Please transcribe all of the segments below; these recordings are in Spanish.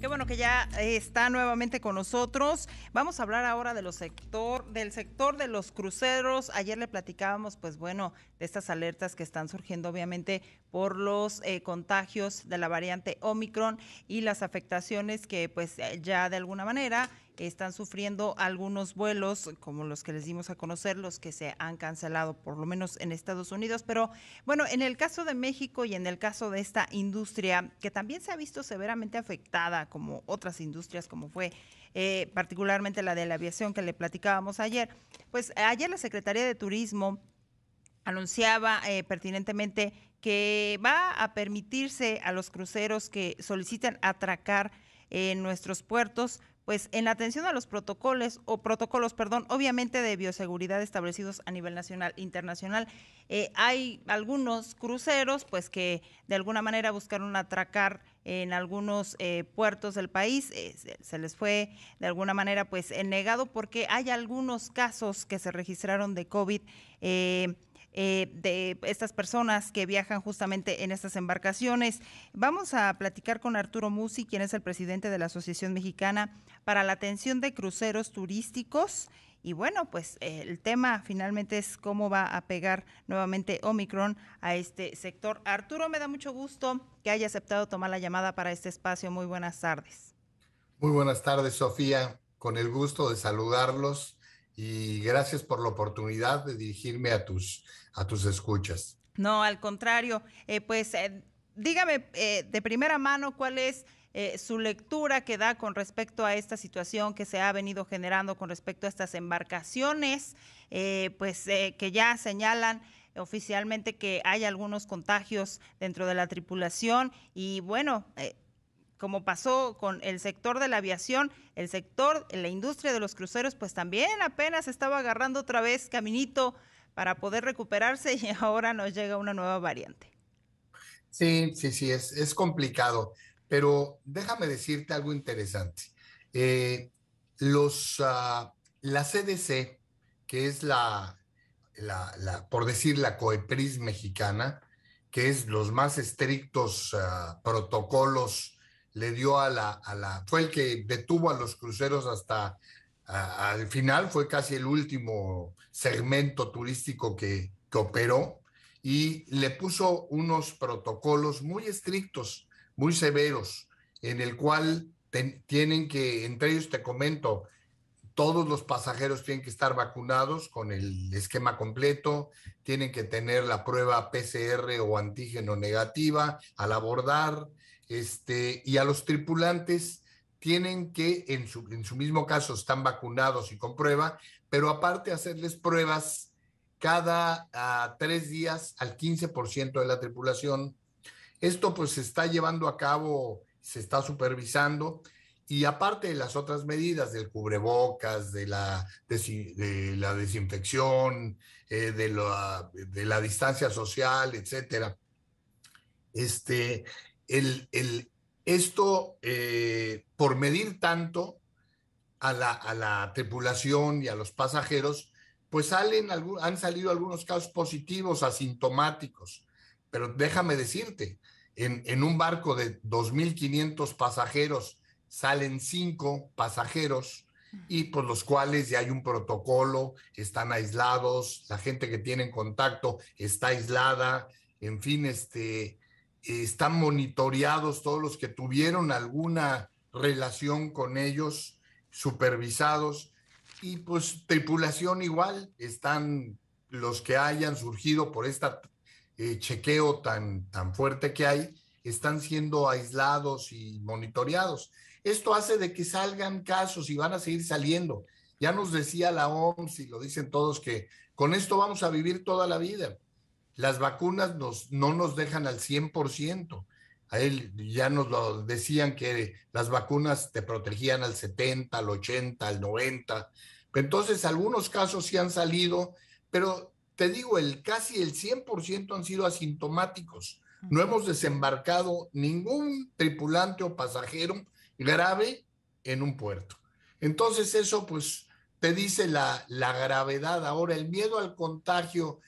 Qué bueno que ya está nuevamente con nosotros. Vamos a hablar ahora de del sector de los cruceros. Ayer le platicábamos, pues bueno, de estas alertas que están surgiendo obviamente por los contagios de la variante Omicron y las afectaciones que pues ya de alguna manera están sufriendo algunos vuelos, como los que les dimos a conocer, los que se han cancelado, por lo menos en Estados Unidos. Pero bueno, en el caso de México y en el caso de esta industria, que también se ha visto severamente afectada, como otras industrias, como fue particularmente la de la aviación que le platicábamos ayer, pues ayer la Secretaría de Turismo anunciaba pertinentemente que va a permitirse a los cruceros que soliciten atracar en nuestros puertos, pues en la atención a los protocolos, obviamente de bioseguridad establecidos a nivel nacional e internacional. Hay algunos cruceros pues que de alguna manera buscaron atracar en algunos puertos del país, se les fue de alguna manera pues negado porque hay algunos casos que se registraron de COVID de estas personas que viajan justamente en estas embarcaciones. Vamos a platicar con Arturo Musi, quien es el presidente de la Asociación Mexicana para la Atención de Cruceros Turísticos. Y bueno, pues el tema finalmente es cómo va a pegar nuevamente Omicron a este sector. Arturo, me da mucho gusto que haya aceptado tomar la llamada para este espacio. Muy buenas tardes. Muy buenas tardes, Sofía. Con el gusto de saludarlos. Y gracias por la oportunidad de dirigirme a tus escuchas. No, al contrario, dígame de primera mano cuál es su lectura que da con respecto a esta situación que se ha venido generando con respecto a estas embarcaciones, que ya señalan oficialmente que hay algunos contagios dentro de la tripulación y bueno… como pasó con el sector de la aviación, la industria de los cruceros, pues también apenas estaba agarrando otra vez caminito para poder recuperarse y ahora nos llega una nueva variante. Sí, es complicado, pero déjame decirte algo interesante. La CDC, que es por decir, la COEPRIS mexicana, que es los más estrictos protocolos, le dio fue el que detuvo a los cruceros hasta al final, fue casi el último segmento turístico que operó y le puso unos protocolos muy estrictos, muy severos, en el cual tienen que, entre ellos te comento, todos los pasajeros tienen que estar vacunados con el esquema completo, tienen que tener la prueba PCR o antígeno negativa al abordar, y a los tripulantes tienen que, en su mismo caso, están vacunados y con prueba, pero aparte hacerles pruebas cada 3 días al 15% de la tripulación. Esto pues se está llevando a cabo, se está supervisando y aparte de las otras medidas del cubrebocas, de la desinfección, de la distancia social, etcétera. Por medir tanto a la tripulación y a los pasajeros, pues han salido algunos casos positivos, asintomáticos. Pero déjame decirte, en un barco de 2.500 pasajeros salen 5 pasajeros y por los cuales ya hay un protocolo, están aislados, la gente que tiene contacto está aislada, en fin, están monitoreados todos los que tuvieron alguna relación con ellos, supervisados, y pues tripulación igual, están los que hayan surgido por este chequeo tan fuerte que hay, están siendo aislados y monitoreados. Esto hace de que salgan casos y van a seguir saliendo. Ya nos decía la OMS y lo dicen todos que con esto vamos a vivir toda la vida. Las vacunas no nos dejan al 100%. A él ya nos lo decían que las vacunas te protegían al 70, al 80, al 90. Entonces, algunos casos sí han salido, pero te digo, casi el 100% han sido asintomáticos. No hemos desembarcado ningún tripulante o pasajero grave en un puerto. Entonces, eso pues te dice la gravedad. Ahora, el miedo al contagio.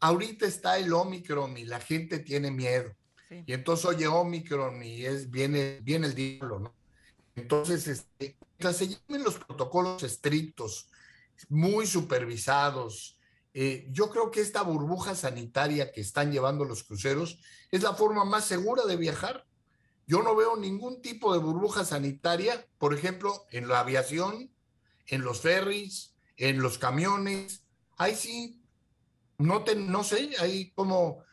Ahorita está el Omicron y la gente tiene miedo. Sí. Y entonces, oye, Omicron y viene el diablo, ¿no? Entonces, mientras se lleven los protocolos estrictos, muy supervisados, yo creo que esta burbuja sanitaria que están llevando los cruceros es la forma más segura de viajar. Yo no veo ningún tipo de burbuja sanitaria, por ejemplo, en la aviación, en los ferries, en los camiones. Ahí sí, no sé, ahí cómo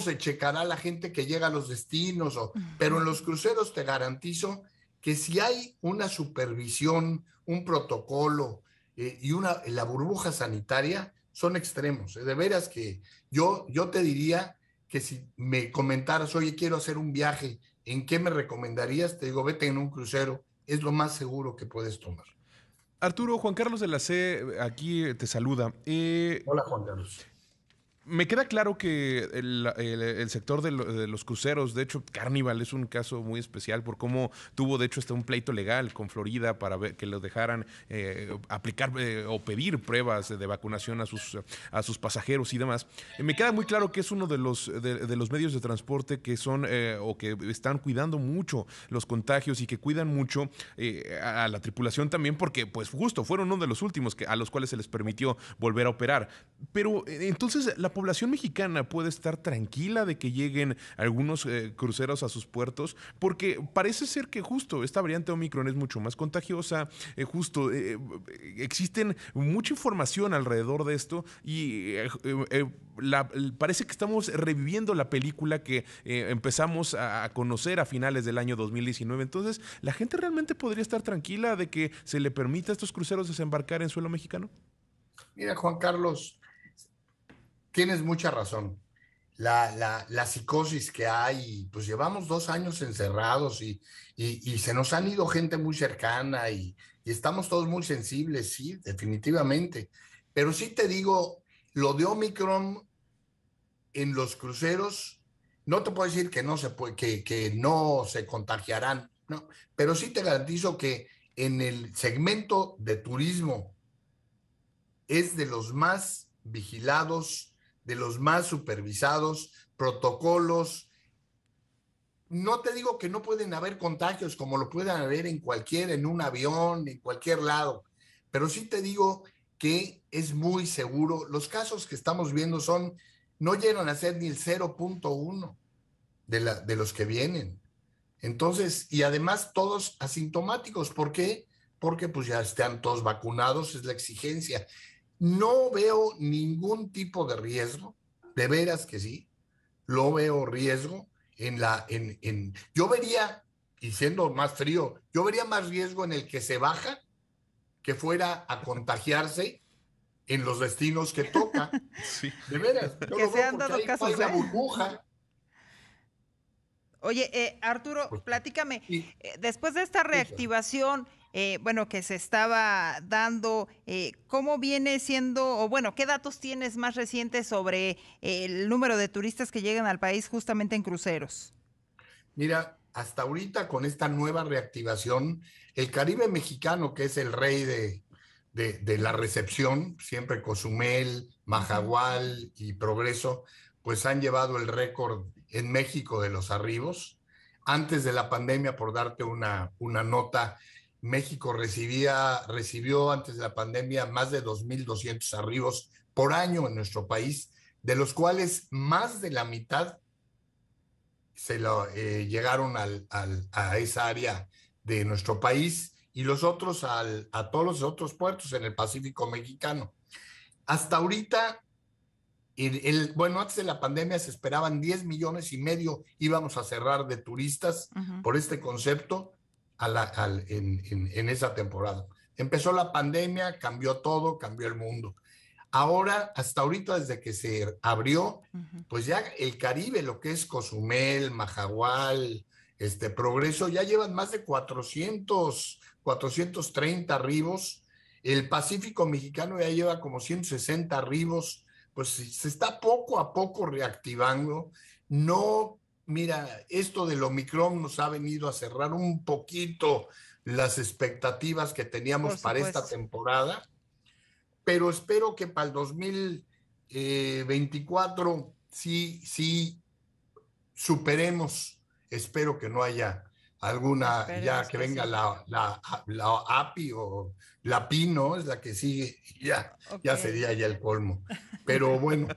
se checará la gente que llega a los destinos, pero en los cruceros te garantizo que si hay una supervisión, un protocolo y la burbuja sanitaria son extremos. De veras que yo te diría que si me comentaras, oye, quiero hacer un viaje, ¿en qué me recomendarías? Te digo, vete en un crucero, es lo más seguro que puedes tomar. Arturo, Juan Carlos de la C aquí te saluda. Hola, Juan Carlos. Me queda claro que el sector de los cruceros, de hecho, Carnival es un caso muy especial por cómo tuvo, de hecho, hasta un pleito legal con Florida para que los dejaran aplicar o pedir pruebas de vacunación a sus pasajeros y demás. Me queda muy claro que es uno de los medios de transporte que son o que están cuidando mucho los contagios y que cuidan mucho a la tripulación también, porque, pues, justo fueron uno de los últimos a los cuales se les permitió volver a operar. Pero entonces la población mexicana puede estar tranquila de que lleguen algunos cruceros a sus puertos, porque parece ser que justo esta variante Omicron es mucho más contagiosa, justo existen mucha información alrededor de esto y parece que estamos reviviendo la película que empezamos a conocer a finales del año 2019. Entonces, ¿la gente realmente podría estar tranquila de que se le permita a estos cruceros desembarcar en suelo mexicano? Mira, Juan Carlos, tienes mucha razón. La psicosis que hay, pues llevamos 2 años encerrados y se nos han ido gente muy cercana y estamos todos muy sensibles, sí, definitivamente. Pero sí te digo, lo de Omicron en los cruceros, no te puedo decir que que no se contagiarán, ¿no? Pero sí te garantizo que en el segmento de turismo es de los más vigilados, de los más supervisados, protocolos. No te digo que no pueden haber contagios como lo pueden haber en un avión, en cualquier lado, pero sí te digo que es muy seguro. Los casos que estamos viendo no llegan a ser ni el 0.1 de los que vienen. Entonces, y además todos asintomáticos. ¿Por qué? Porque pues ya están todos vacunados, es la exigencia. No veo ningún tipo de riesgo, de veras que sí, lo veo riesgo yo vería, y siendo más frío, yo vería más riesgo en el que se baja que fuera a contagiarse en los destinos que toca. Sí. De veras, yo que lo se veo han dado casos, hay una burbuja. Oye, Arturo, pues, platícame, sí. Después de esta reactivación, que se estaba dando, ¿cómo viene siendo, o bueno, qué datos tienes más recientes sobre el número de turistas que llegan al país justamente en cruceros? Mira, hasta ahorita con esta nueva reactivación, el Caribe mexicano, que es el rey de la recepción, siempre Cozumel, Majahual y Progreso, pues han llevado el récord en México de los arribos. Antes de la pandemia, por darte una nota, México recibió antes de la pandemia más de 2.200 arribos por año en nuestro país, de los cuales más de la mitad llegaron a esa área de nuestro país y los otros a todos los otros puertos en el Pacífico Mexicano. Hasta ahorita, antes de la pandemia se esperaban 10,5 millones íbamos a cerrar de turistas por este concepto, en esa temporada. Empezó la pandemia, cambió todo, cambió el mundo. Ahora, hasta ahorita, desde que se abrió, pues ya el Caribe, lo que es Cozumel, Majahual, Progreso, ya llevan más de 430 arribos. El Pacífico Mexicano ya lleva como 160 arribos. Pues se está poco a poco reactivando. No. Mira, esto del Omicron nos ha venido a cerrar un poquito las expectativas que teníamos para esta temporada, pero espero que para el 2024 sí superemos, espero que no haya alguna, ya que venga la API o la PI, ¿no? Es la que sigue, ya, okay, ya sería ya el colmo. Pero bueno,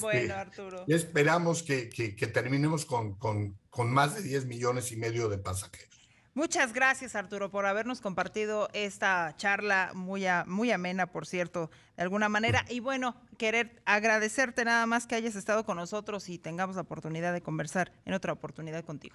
bueno, Arturo, esperamos que terminemos con más de 10 millones y medio de pasajeros. Muchas gracias, Arturo, por habernos compartido esta charla muy amena, por cierto, de alguna manera. Y bueno, querer agradecerte nada más que hayas estado con nosotros y tengamos la oportunidad de conversar en otra oportunidad contigo.